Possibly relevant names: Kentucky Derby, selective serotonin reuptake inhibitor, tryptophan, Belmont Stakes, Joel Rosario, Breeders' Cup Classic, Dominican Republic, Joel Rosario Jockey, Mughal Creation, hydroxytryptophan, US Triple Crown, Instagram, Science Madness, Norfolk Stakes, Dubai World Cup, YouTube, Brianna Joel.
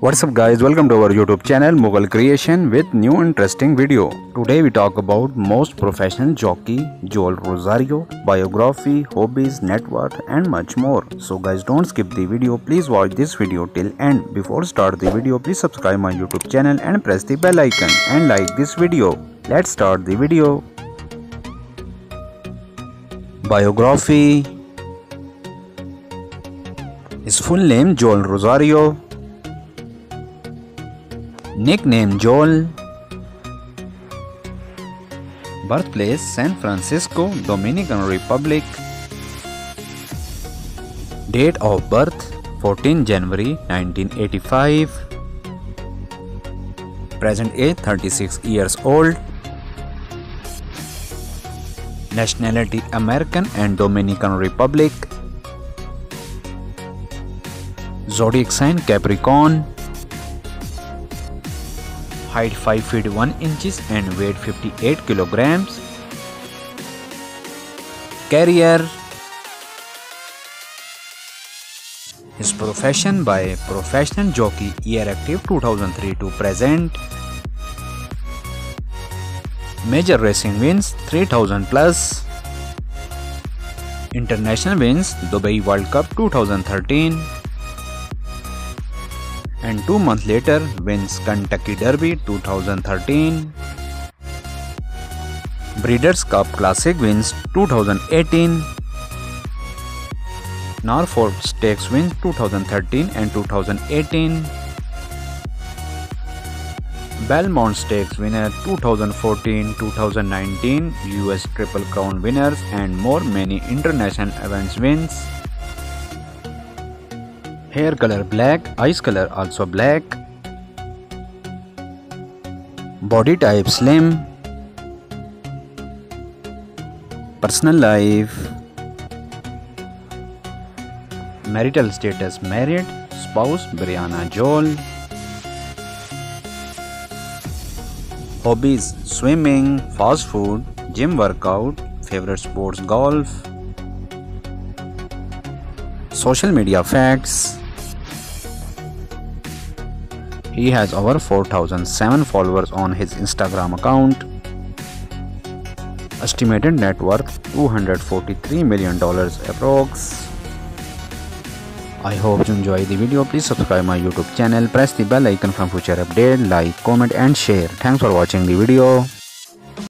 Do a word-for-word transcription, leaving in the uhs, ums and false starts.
What's up guys, welcome to our YouTube channel Mughal Creation with new interesting video. Today we talk about most professional jockey Joel Rosario, biography, hobbies, net worth and much more. So guys, don't skip the video, please watch this video till end. Before start the video, please subscribe my YouTube channel and press the bell icon and like this video. Let's start the video. Biography. His full name Joel Rosario. Nickname Joel. Birthplace San Francisco, Dominican Republic. Date of birth fourteenth January nineteen eighty-five. Present age thirty-six years old. Nationality American and Dominican Republic. Zodiac sign Capricorn. Height five feet one inches and weight fifty-eight kilograms. Career. His profession by professional jockey, year active two thousand three to present. Major racing wins three thousand plus. International wins Dubai World Cup two thousand thirteen. And two months later wins Kentucky Derby two thousand thirteen. Breeders' Cup Classic wins two thousand eighteen. Norfolk Stakes wins two thousand thirteen and two thousand eighteen. Belmont Stakes winner two thousand fourteen, two thousand nineteen, U S Triple Crown winners and more many international events wins. Hair color black, eyes color also black. Body type slim. Personal life. Marital status married. Spouse Brianna Joel. Hobbies swimming, fast food, gym workout. Favorite sports golf. Social media facts. He has over four thousand seven followers on his Instagram account. Estimated net worth two hundred forty-three million dollars approx. I hope you enjoy the video. Please subscribe my YouTube channel, press the bell icon for future update, like, comment and share. Thanks for watching the video.